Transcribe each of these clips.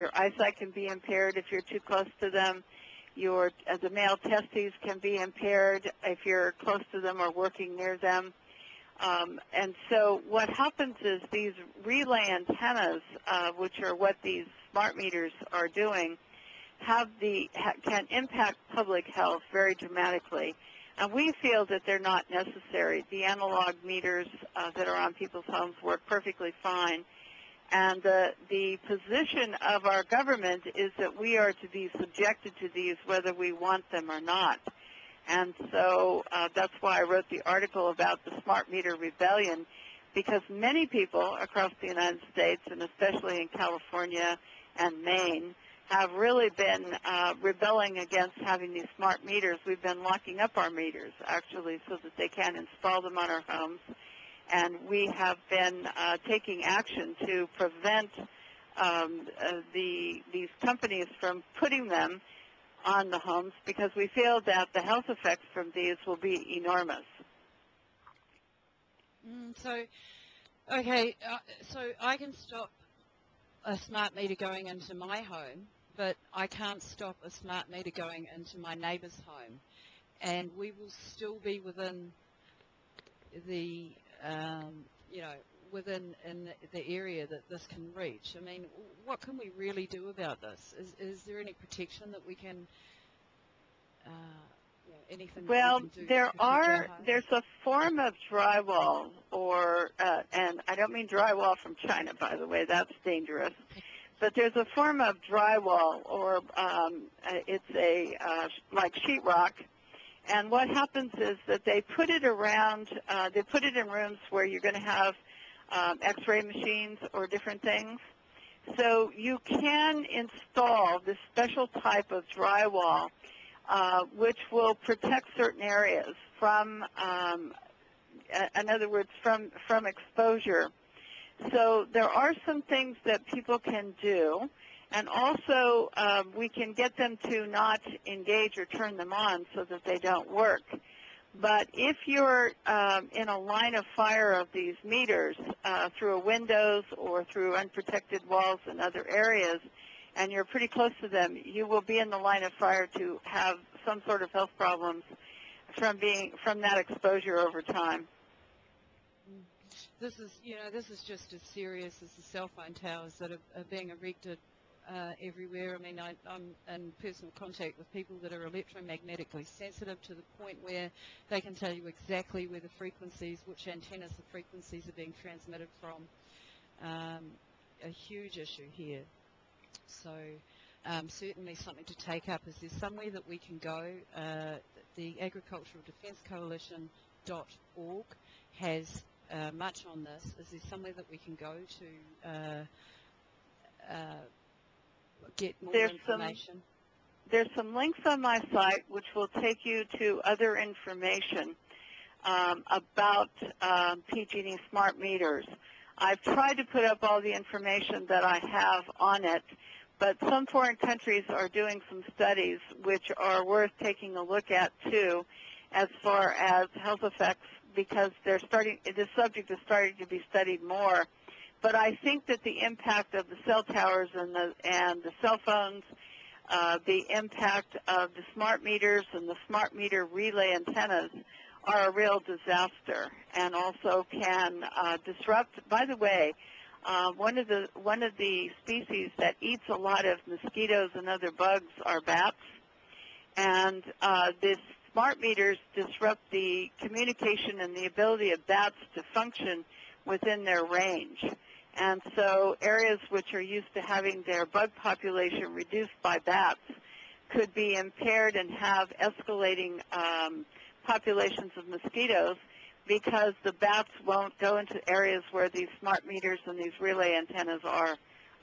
Your eyesight can be impaired if you're too close to them. Your the male testes can be impaired if you're close to them or working near them. And so what happens is these relay antennas, which are what these smart meters are doing, can impact public health very dramatically. And we feel that they're not necessary. The analog meters that are on people's homes work perfectly fine. And the position of our government is that we are to be subjected to these whether we want them or not. And so that's why I wrote the article about the smart meter rebellion, because many people across the United States, and especially in California and Maine, have really been rebelling against having these smart meters. We've been locking up our meters, actually, so that they can't install them on our homes. And we have been taking action to prevent these companies from putting them on the homes, because we feel that the health effects from these will be enormous. So, okay, so I can stop a smart meter going into my home, but I can't stop a smart meter going into my neighbor's home. And we will still be within the within the area that this can reach. I mean, what can we really do about this? Is there any protection that we can, anything? Well, we can do there's a form of drywall, or and I don't mean drywall from China, by the way, that's dangerous. But there's a form of drywall, or it's a like sheetrock. And what happens is that they put it around, they put it in rooms where you're going to have x-ray machines or different things. So you can install this special type of drywall, which will protect certain areas from, in other words, from exposure. So there are some things that people can do. And also, we can get them to not engage or turn them on so that they don't work. But if you're in a line of fire of these meters through windows or through unprotected walls and other areas, and you're pretty close to them, you will be in the line of fire to have some sort of health problems from that exposure over time. This is, this is just as serious as the cell phone towers that are being erected everywhere. I mean, I'm in personal contact with people that are electromagnetically sensitive to the point where they can tell you exactly where the frequencies, which antennas the frequencies are being transmitted from. A huge issue here. So certainly something to take up. Is there somewhere that we can go? The Agricultural Defense Coalition.org has much on this. Is there somewhere that we can go to get more information? There's some links on my site which will take you to other information about PG&E smart meters. I've tried to put up all the information that I have on it, but some foreign countries are doing some studies which are worth taking a look at too, as far as health effects, because they're starting. This subject is starting to be studied more. But I think that the impact of the cell towers and the cell phones, the impact of the smart meters and the smart meter relay antennas are a real disaster, and also can disrupt. By the way, one of the species that eats a lot of mosquitoes and other bugs are bats, and this smart meters disrupt the communication and the ability of bats to function within their range. And so areas which are used to having their bug population reduced by bats could be impaired and have escalating populations of mosquitoes, because the bats won't go into areas where these smart meters and these relay antennas are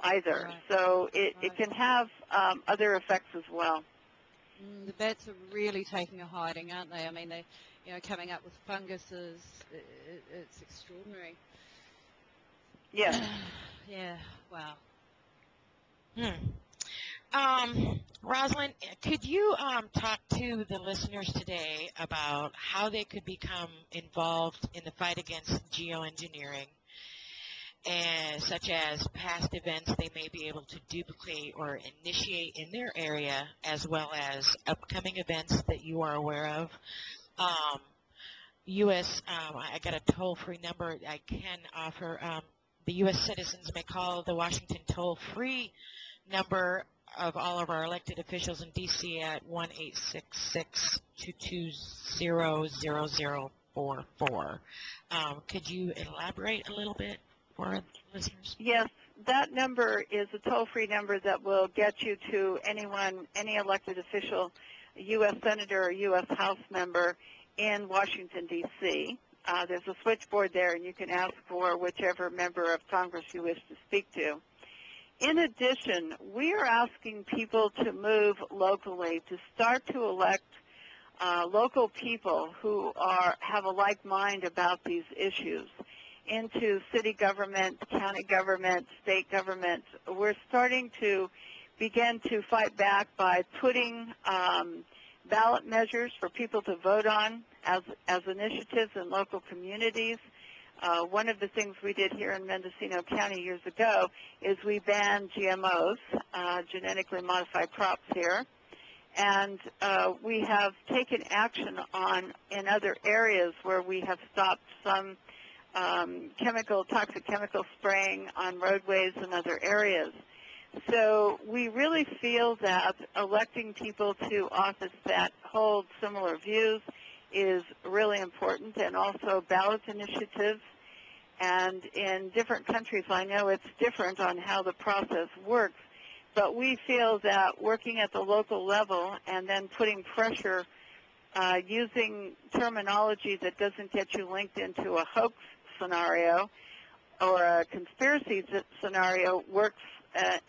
either. Right. So it can have other effects as well. The bats are really taking a hiding, aren't they? I mean, they're coming up with funguses. It's extraordinary. Yes. Yeah. Wow. Rosalind, could you talk to the listeners today about how they could become involved in the fight against geoengineering and such as past events they may be able to duplicate or initiate in their area, as well as upcoming events that you are aware of. I got a toll-free number I can offer. The U.S. citizens may call the Washington toll-free number of all of our elected officials in D.C. at 1-866-220-0044. Could you elaborate a little bit for our listeners? Yes, that number is a toll-free number that will get you to anyone, any elected official, a U.S. senator or U.S. House member in Washington, D.C. There's a switchboard there, and you can ask for whichever member of Congress you wish to speak to. In addition, we are asking people to move locally, to start to elect local people who have a like mind about these issues into city government, county government, state government. We're starting to begin to fight back by putting ballot measures for people to vote on as initiatives in local communities. One of the things we did here in Mendocino County years ago is we banned GMOs, genetically modified crops here, and we have taken action on in other areas where we have stopped some toxic chemical spraying on roadways and other areas. So we really feel that electing people to office that hold similar views is really important, and also ballot initiatives. And in different countries, I know it's different on how the process works, but we feel that working at the local level and then putting pressure, using terminology that doesn't get you linked into a hoax scenario or a conspiracy scenario works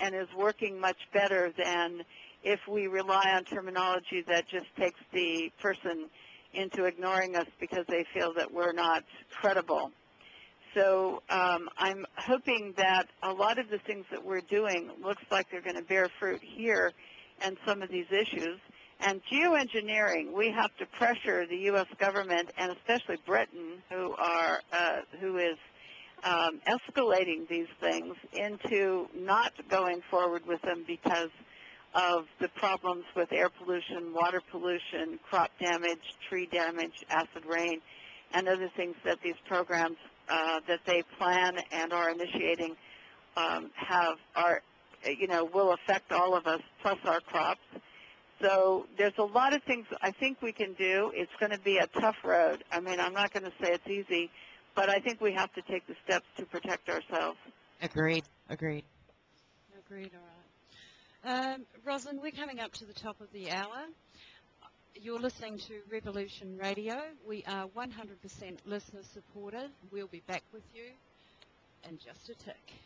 and is working much better than if we rely on terminology that just takes the person into ignoring us because they feel that we're not credible. So I'm hoping that a lot of the things that we're doing looks like they're going to bear fruit here and some of these issues. And geoengineering, we have to pressure the U.S. government and especially Britain, who is escalating these things, into not going forward with them because of the problems with air pollution, water pollution, crop damage, tree damage, acid rain, and other things that these programs that they plan and are initiating will affect all of us plus our crops. So there's a lot of things I think we can do. It's going to be a tough road. I mean, I'm not going to say it's easy, but I think we have to take the steps to protect ourselves. Agreed. All right. Rosalind, we're coming up to the top of the hour. You're listening to Revolution Radio. We are 100% listener supported. We'll be back with you in just a tick.